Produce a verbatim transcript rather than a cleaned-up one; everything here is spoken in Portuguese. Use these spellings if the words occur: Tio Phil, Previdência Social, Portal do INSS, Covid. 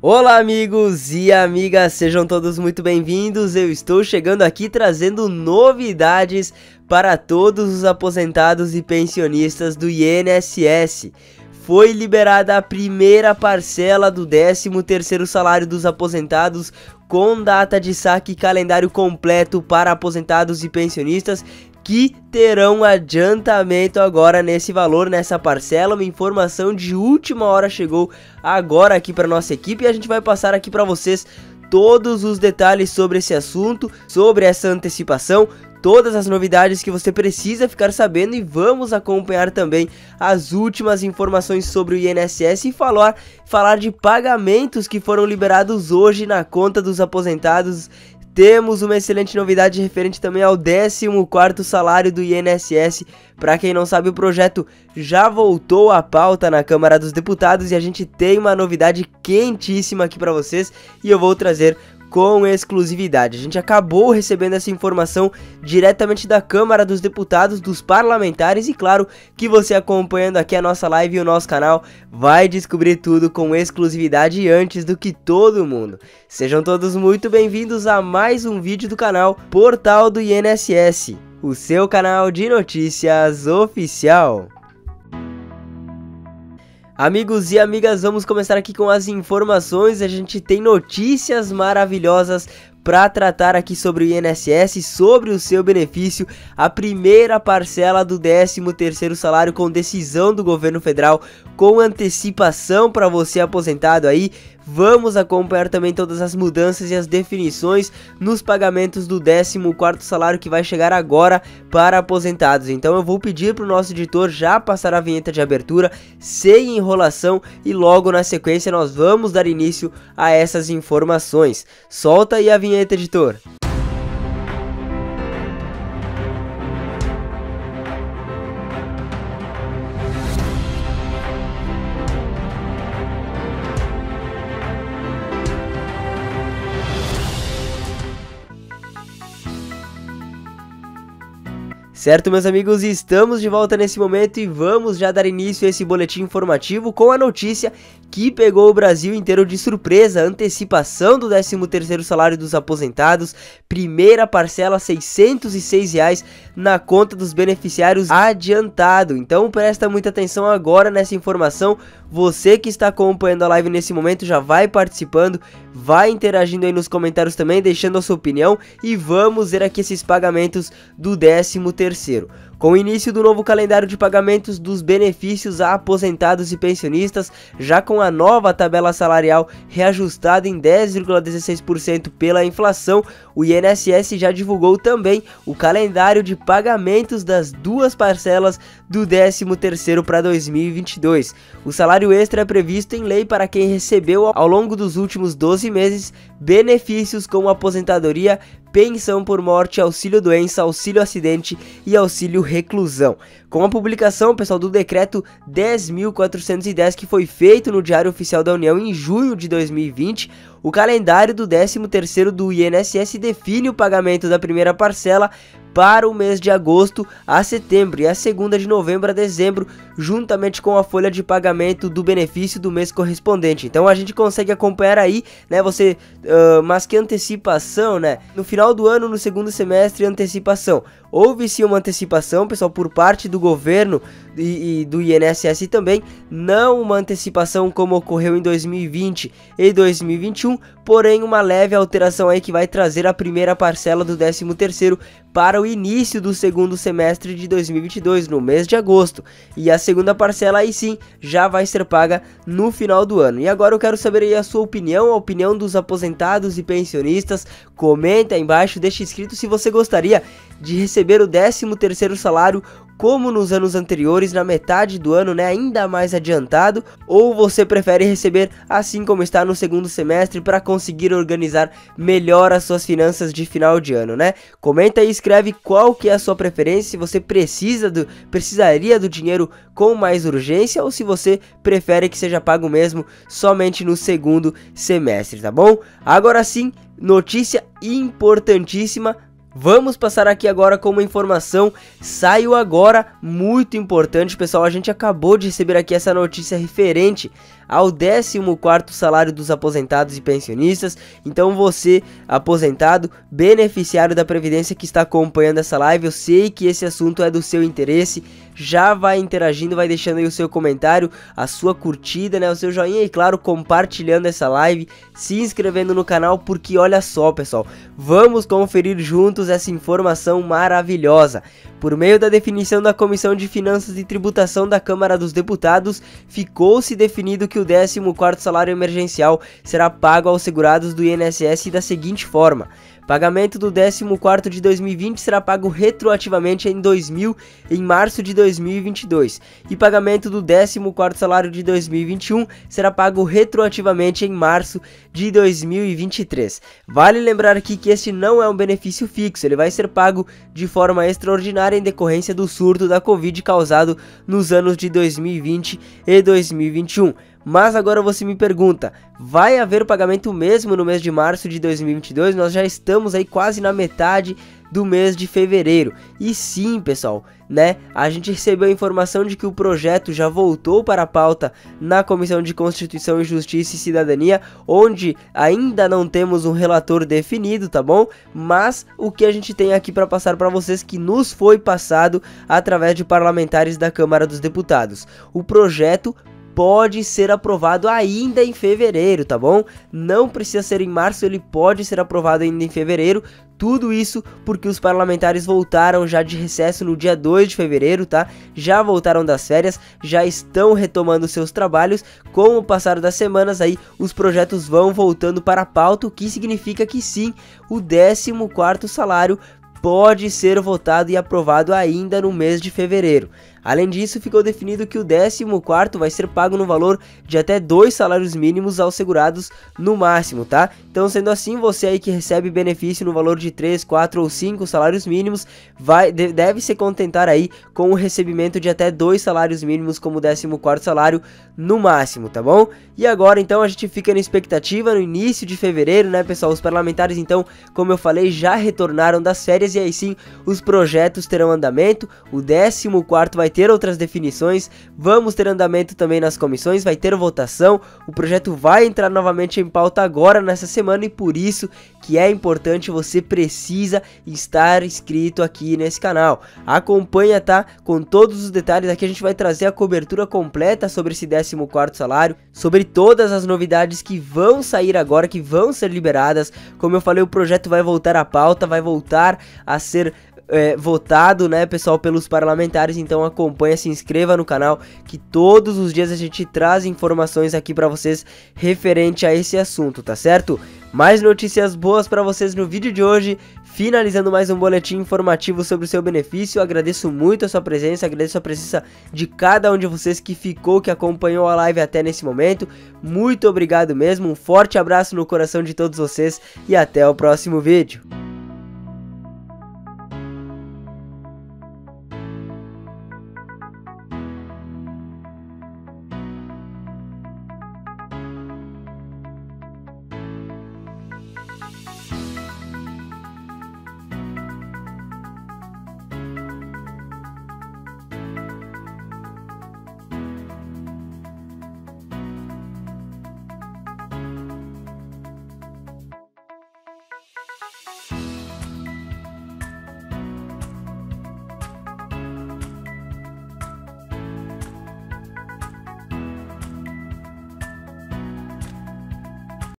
Olá amigos e amigas, sejam todos muito bem-vindos, eu estou chegando aqui trazendo novidades para todos os aposentados e pensionistas do I N S S. Foi liberada a primeira parcela do décimo terceiro salário dos aposentados com data de saque e calendário completo para aposentados e pensionistas que terão adiantamento agora nesse valor, nessa parcela. Uma informação de última hora chegou agora aqui para nossa equipe e a gente vai passar aqui para vocês todos os detalhes sobre esse assunto, sobre essa antecipação, todas as novidades que você precisa ficar sabendo, e vamos acompanhar também as últimas informações sobre o I N S S e falar, falar de pagamentos que foram liberados hoje na conta dos aposentados. Temos uma excelente novidade referente também ao décimo quarto salário do I N S S. Para quem não sabe, o projeto já voltou à pauta na Câmara dos Deputados e a gente tem uma novidade quentíssima aqui para vocês e eu vou trazer com exclusividade. A gente acabou recebendo essa informação diretamente da Câmara dos Deputados, dos parlamentares, e claro que você, acompanhando aqui a nossa live e o nosso canal, vai descobrir tudo com exclusividade antes do que todo mundo. Sejam todos muito bem-vindos a mais um vídeo do canal Portal do I N S S, o seu canal de notícias oficial. Amigos e amigas, vamos começar aqui com as informações. A gente tem notícias maravilhosas para tratar aqui sobre o I N S S, sobre o seu benefício. A primeira parcela do décimo terceiro salário com decisão do governo federal, com antecipação para você aposentado aí. Vamos acompanhar também todas as mudanças e as definições nos pagamentos do décimo quarto salário que vai chegar agora para aposentados. Então eu vou pedir para o nosso editor já passar a vinheta de abertura sem enrolação e logo na sequência nós vamos dar início a essas informações. Solta aí a vinheta, editor. Certo, meus amigos, estamos de volta nesse momento e vamos já dar início a esse boletim informativo com a notícia que pegou o Brasil inteiro de surpresa: antecipação do décimo terceiro salário dos aposentados, primeira parcela seiscentos e seis reais na conta dos beneficiários adiantado. Então presta muita atenção agora nessa informação, você que está acompanhando a live nesse momento já vai participando, vai interagindo aí nos comentários também, deixando a sua opinião, e vamos ver aqui esses pagamentos do décimo terceiro. Terceiro. Com o início do novo calendário de pagamentos dos benefícios a aposentados e pensionistas, já com a nova tabela salarial reajustada em dez vírgula dezesseis por cento pela inflação, o I N S S já divulgou também o calendário de pagamentos das duas parcelas do décimo terceiro para dois mil e vinte e dois. O salário extra é previsto em lei para quem recebeu ao longo dos últimos doze meses benefícios como aposentadoria, pensão por morte, auxílio-doença, auxílio-acidente e auxílio-reclusão. Com a publicação, pessoal, do decreto dez mil quatrocentos e dez, que foi feito no Diário Oficial da União em junho de dois mil e vinte, o calendário do décimo terceiro do I N S S define o pagamento da primeira parcela para o mês de agosto a setembro e a segunda de novembro a dezembro, juntamente com a folha de pagamento do benefício do mês correspondente. Então a gente consegue acompanhar aí, né, você, uh, mas que antecipação, né, no final do ano, no segundo semestre, antecipação. Houve sim uma antecipação, pessoal, por parte do governo e, e do I N S S também, não uma antecipação como ocorreu em dois mil e vinte e dois mil e vinte e um, porém uma leve alteração aí que vai trazer a primeira parcela do décimo terceiro para o início do segundo semestre de dois mil e vinte e dois, no mês de agosto, e a segunda parcela aí sim já vai ser paga no final do ano. E agora eu quero saber aí a sua opinião, a opinião dos aposentados e pensionistas. Comenta aí embaixo, deixa escrito se você gostaria de receber receber o décimo terceiro salário como nos anos anteriores, na metade do ano, né, ainda mais adiantado, ou você prefere receber assim como está no segundo semestre para conseguir organizar melhor as suas finanças de final de ano, né? Comenta e escreve qual que é a sua preferência, se você precisa do, precisaria do dinheiro com mais urgência ou se você prefere que seja pago mesmo somente no segundo semestre, tá bom? Agora sim, notícia importantíssima. Vamos passar aqui agora com uma informação, saiu agora, muito importante, pessoal, a gente acabou de receber aqui essa notícia referente ao décimo quarto salário dos aposentados e pensionistas. Então você, aposentado, beneficiário da Previdência que está acompanhando essa live, eu sei que esse assunto é do seu interesse, já vai interagindo, vai deixando aí o seu comentário, a sua curtida, né, o seu joinha e, claro, compartilhando essa live, se inscrevendo no canal, porque olha só, pessoal, vamos conferir juntos essa informação maravilhosa. Por meio da definição da Comissão de Finanças e Tributação da Câmara dos Deputados, ficou-se definido que o décimo quarto salário emergencial será pago aos segurados do I N S S da seguinte forma: pagamento do décimo quarto de dois mil e vinte será pago retroativamente em, dois mil, em março de dois mil e vinte e dois, e pagamento do décimo quarto salário de dois mil e vinte e um será pago retroativamente em março de dois mil e vinte e três. Vale lembrar aqui que este não é um benefício fixo, ele vai ser pago de forma extraordinária em decorrência do surto da Covid causado nos anos de dois mil e vinte e dois mil e vinte e um. Mas agora você me pergunta, vai haver pagamento mesmo no mês de março de dois mil e vinte e dois? Nós já estamos aí quase na metade do mês de fevereiro. E sim, pessoal, né? A gente recebeu a informação de que o projeto já voltou para a pauta na Comissão de Constituição e Justiça e Cidadania, onde ainda não temos um relator definido, tá bom? Mas o que a gente tem aqui para passar para vocês que nos foi passado através de parlamentares da Câmara dos Deputados. O projeto pode ser aprovado ainda em fevereiro, tá bom? Não precisa ser em março, ele pode ser aprovado ainda em fevereiro. Tudo isso porque os parlamentares voltaram já de recesso no dia dois de fevereiro, tá? Já voltaram das férias, já estão retomando seus trabalhos. Com o passar das semanas aí, os projetos vão voltando para a pauta, o que significa que sim, o décimo quarto salário pode ser votado e aprovado ainda no mês de fevereiro. Além disso, ficou definido que o décimo quarto vai ser pago no valor de até dois salários mínimos aos segurados no máximo, tá? Então, sendo assim, você aí que recebe benefício no valor de três, quatro ou cinco salários mínimos, vai, deve se contentar aí com o recebimento de até dois salários mínimos como décimo quarto salário no máximo, tá bom? E agora, então, a gente fica na expectativa no início de fevereiro, né, pessoal? Os parlamentares, então, como eu falei, já retornaram das férias e aí sim, os projetos terão andamento, o décimo quarto vai ter outras definições, vamos ter andamento também nas comissões, vai ter votação, o projeto vai entrar novamente em pauta agora nessa semana e por isso que é importante, você precisa estar inscrito aqui nesse canal. Acompanha, tá? Com todos os detalhes, aqui a gente vai trazer a cobertura completa sobre esse décimo quarto salário, sobre todas as novidades que vão sair agora, que vão ser liberadas. Como eu falei, o projeto vai voltar à pauta, vai voltar a ser É, votado, né, pessoal, pelos parlamentares. Então acompanha, se inscreva no canal, que todos os dias a gente traz informações aqui pra vocês referente a esse assunto, tá certo? Mais notícias boas pra vocês no vídeo de hoje, finalizando mais um boletim informativo sobre o seu benefício. Eu agradeço muito a sua presença, agradeço a presença de cada um de vocês que ficou, que acompanhou a live até nesse momento. Muito obrigado mesmo, um forte abraço no coração de todos vocês e até o próximo vídeo.